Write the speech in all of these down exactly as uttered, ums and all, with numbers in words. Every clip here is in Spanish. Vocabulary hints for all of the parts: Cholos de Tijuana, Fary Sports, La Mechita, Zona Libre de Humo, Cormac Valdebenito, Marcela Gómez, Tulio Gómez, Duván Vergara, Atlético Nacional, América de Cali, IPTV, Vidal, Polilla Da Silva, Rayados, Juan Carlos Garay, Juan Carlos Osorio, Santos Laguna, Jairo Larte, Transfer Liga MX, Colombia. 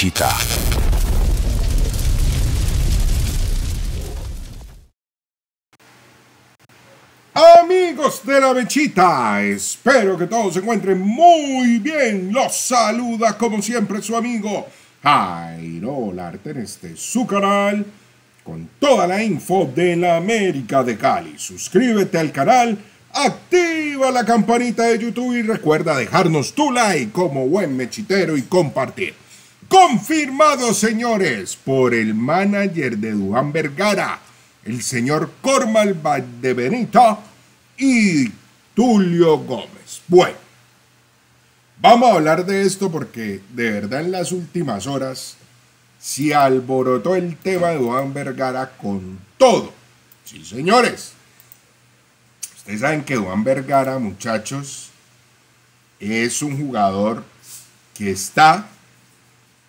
Mechita. Amigos de La Mechita, espero que todos se encuentren muy bien. Los saluda como siempre su amigo Jairo Larte en este su canal con toda la info de la América de Cali. Suscríbete al canal, activa la campanita de YouTube y recuerda dejarnos tu like como buen mechitero y compartir. Confirmado, señores, por el manager de Duván Vergara, el señor Cormac Valdebenito y Tulio Gómez. Bueno, vamos a hablar de esto porque de verdad en las últimas horas se alborotó el tema de Duván Vergara con todo. Sí, señores. Ustedes saben que Duván Vergara, muchachos, es un jugador que está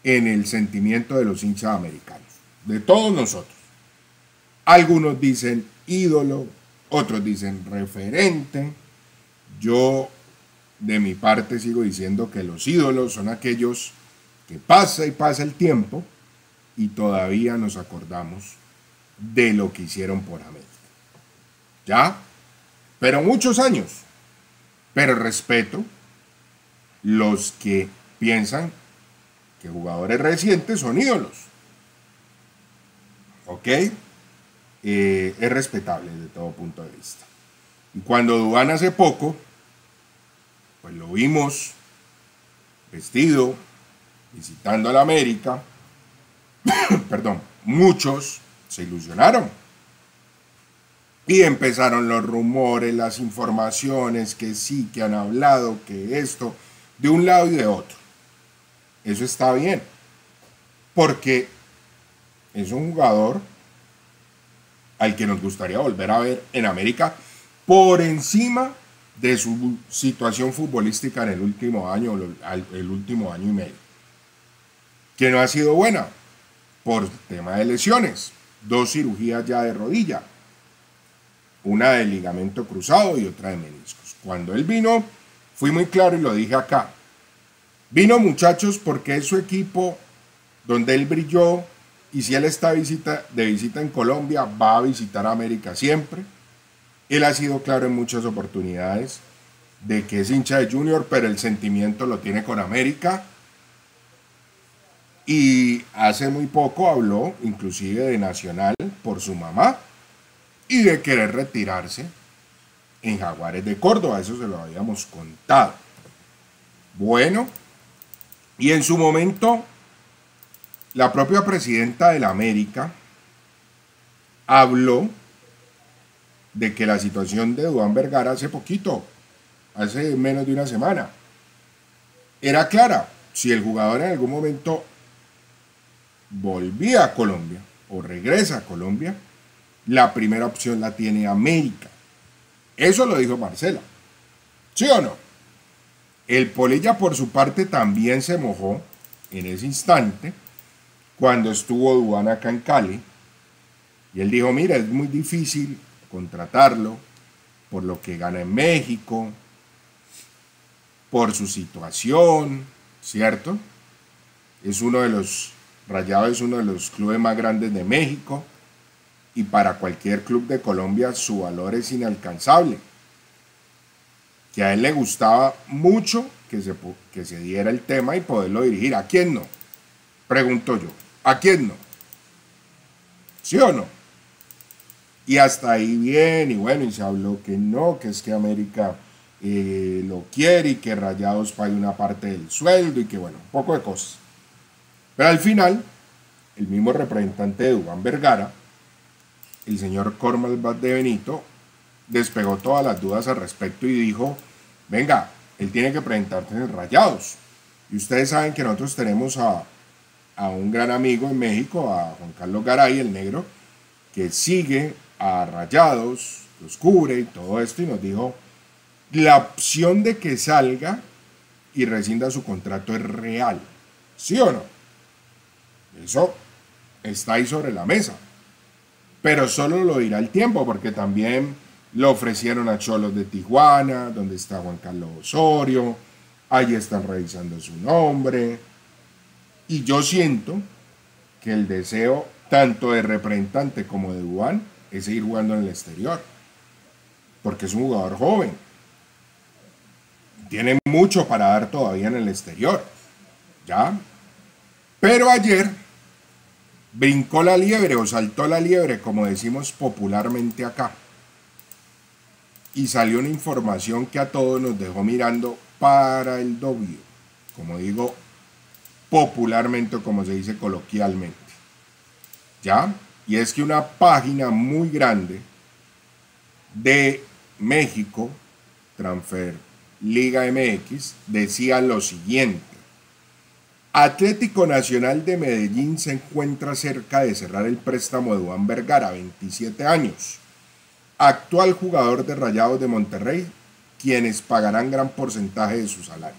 en el sentimiento de los hinchas americanos, de todos nosotros. Algunos dicen ídolo, otros dicen referente. Yo, de mi parte, sigo diciendo que los ídolos son aquellos que pasa y pasa el tiempo y todavía nos acordamos de lo que hicieron por América. ¿Ya? Pero muchos años. Pero respeto los que piensan que jugadores recientes son ídolos. ¿Ok? Eh, es respetable desde todo punto de vista. Y cuando Duván hace poco, pues lo vimos vestido, visitando a la América, perdón, muchos se ilusionaron. Y empezaron los rumores, las informaciones, que sí, que han hablado, que esto, de un lado y de otro. Eso está bien, porque es un jugador al que nos gustaría volver a ver en América por encima de su situación futbolística en el último año, el último año y medio, que no ha sido buena por tema de lesiones, dos cirugías ya de rodilla, una de ligamento cruzado y otra de meniscos. Cuando él vino, fui muy claro y lo dije acá. Vino, muchachos, porque es su equipo donde él brilló, y si él está visita, de visita en Colombia, va a visitar a América siempre. Él ha sido claro en muchas oportunidades de que es hincha de Junior, pero el sentimiento lo tiene con América. Y hace muy poco habló inclusive de Nacional por su mamá y de querer retirarse en Jaguares de Córdoba. Eso se lo habíamos contado. Bueno, y en su momento, la propia presidenta de la América habló de que la situación de Duván Vergara hace poquito, hace menos de una semana, era clara. Si el jugador en algún momento volvía a Colombia o regresa a Colombia, la primera opción la tiene América. Eso lo dijo Marcela. ¿Sí o no? El Polilla, por su parte, también se mojó en ese instante cuando estuvo Duván acá en Cali. Y él dijo, mira, es muy difícil contratarlo por lo que gana en México, por su situación, ¿cierto? Es uno de los, Rayados es uno de los clubes más grandes de México. Y para cualquier club de Colombia su valor es inalcanzable. Que a él le gustaba mucho que se, que se diera el tema y poderlo dirigir. ¿A quién no? Pregunto yo. ¿A quién no? ¿Sí o no? Y hasta ahí bien, y bueno, y se habló que no, que es que América eh, lo quiere y que Rayados pague una parte del sueldo y que bueno, un poco de cosas. Pero al final, el mismo representante de Duván Vergara, el señor Cormac Valdebenito, despegó todas las dudas al respecto y dijo, venga, él tiene que presentarse en Rayados. Y ustedes saben que nosotros tenemos a, a un gran amigo en México, a Juan Carlos Garay, el negro, que sigue a Rayados, los cubre y todo esto, y nos dijo, la opción de que salga y rescinda su contrato es real. ¿Sí o no? Eso está ahí sobre la mesa. Pero solo lo dirá el tiempo, porque también lo ofrecieron a Cholos de Tijuana, donde está Juan Carlos Osorio, ahí están revisando su nombre, Y yo siento que el deseo tanto de representante como de Duván es seguir jugando en el exterior, porque es un jugador joven, tiene mucho para dar todavía en el exterior, ¿ya? Pero ayer brincó la liebre o saltó la liebre, como decimos popularmente acá, y salió una información que a todos nos dejó mirando para el doble, como digo popularmente o como se dice coloquialmente, ¿ya? Y es que una página muy grande de México, Transfer Liga M X, decía lo siguiente: Atlético Nacional de Medellín se encuentra cerca de cerrar el préstamo de Duván Vergara, veintisiete años, actual jugador de Rayados de Monterrey, quienes pagarán gran porcentaje de su salario.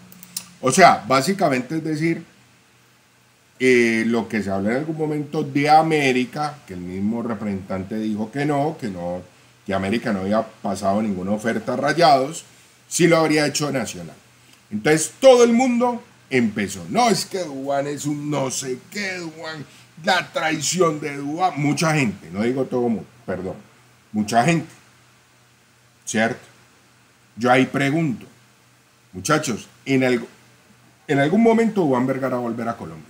O sea, básicamente es decir, eh, lo que se habló en algún momento de América, que el mismo representante dijo que no, que no, que América no había pasado ninguna oferta a Rayados, sí lo habría hecho Nacional. Entonces todo el mundo empezó, no, es que Duván es un no sé qué, Duván, la traición de Duván, mucha gente, no digo todo mundo, perdón, mucha gente, ¿cierto? Yo ahí pregunto, muchachos, en, algo, en algún momento Duván Vergara va a volver a Colombia.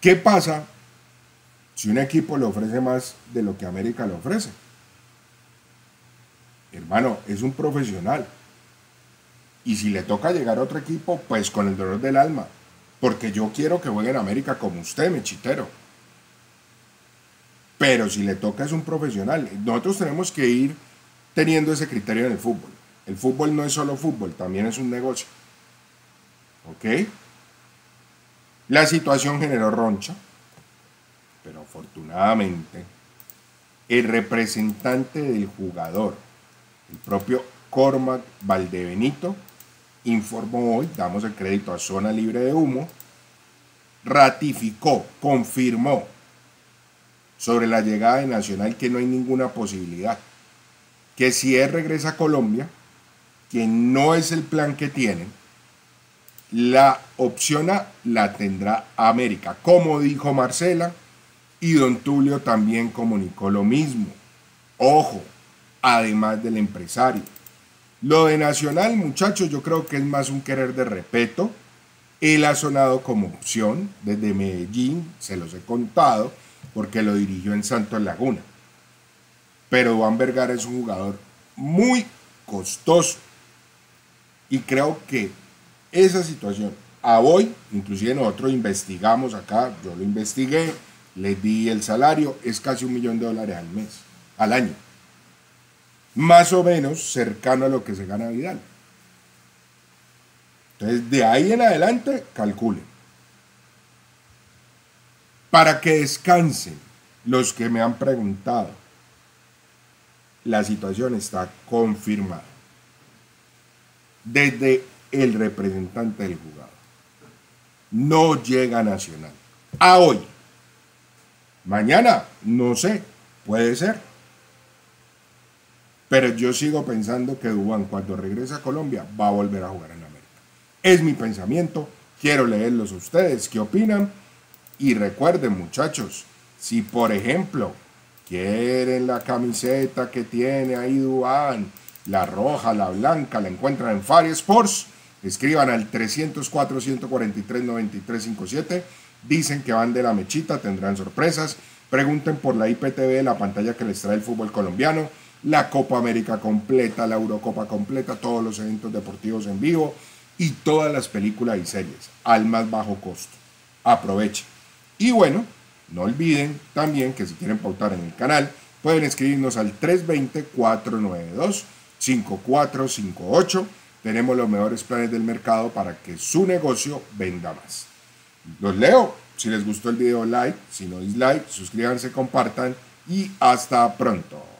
¿Qué pasa si un equipo le ofrece más de lo que América le ofrece? Hermano, es un profesional. Y si le toca llegar a otro equipo, pues con el dolor del alma. Porque yo quiero que juegue en América como usted, mechitero. Pero si le toca, es un profesional. Nosotros tenemos que ir teniendo ese criterio en el fútbol. El fútbol no es solo fútbol, también es un negocio. ¿Ok? La situación generó roncha. Pero afortunadamente, el representante del jugador, el propio Cormac Valdebenito, informó hoy, damos el crédito a Zona Libre de Humo, ratificó, confirmó sobre la llegada de Nacional que no hay ninguna posibilidad, que si él regresa a Colombia, que no es el plan que tienen, la opción A la tendrá América, como dijo Marcela, y don Tulio también comunicó lo mismo, ojo, además del empresario. Lo de Nacional, muchachos, yo creo que es más un querer de respeto. Él ha sonado como opción desde Medellín, se los he contado, porque lo dirigió en Santos Laguna. Pero Duván Vergara es un jugador muy costoso. Y creo que esa situación, a hoy, inclusive nosotros investigamos acá, yo lo investigué, les di el salario, es casi un millón de dólares al mes, al año. Más o menos cercano a lo que se gana Vidal. Entonces, de ahí en adelante, calculen. Para que descansen los que me han preguntado, la situación está confirmada desde el representante del jugador. No llega Nacional a hoy. Mañana, no sé, puede ser. Pero yo sigo pensando que Duván, cuando regresa a Colombia, va a volver a jugar en América. Es mi pensamiento, quiero leerlos a ustedes, ¿qué opinan? Y recuerden, muchachos, si por ejemplo quieren la camiseta que tiene ahí Duván, la roja, la blanca, la encuentran en Fary Sports, escriban al trescientos cuatro, ciento cuarenta y tres, noventa y tres cincuenta y siete, dicen que van de La Mechita, tendrán sorpresas, pregunten por la I P T V, la pantalla que les trae el fútbol colombiano, la Copa América completa, la Eurocopa completa, todos los eventos deportivos en vivo y todas las películas y series al más bajo costo. Aprovechen. Y bueno, no olviden también que si quieren pautar en el canal, pueden escribirnos al tres dos cero, cuatro nueve dos, cinco cuatro cinco ocho. Tenemos los mejores planes del mercado para que su negocio venda más. Los leo. Si les gustó el video, like. Si no, dislike. Suscríbanse, compartan y hasta pronto.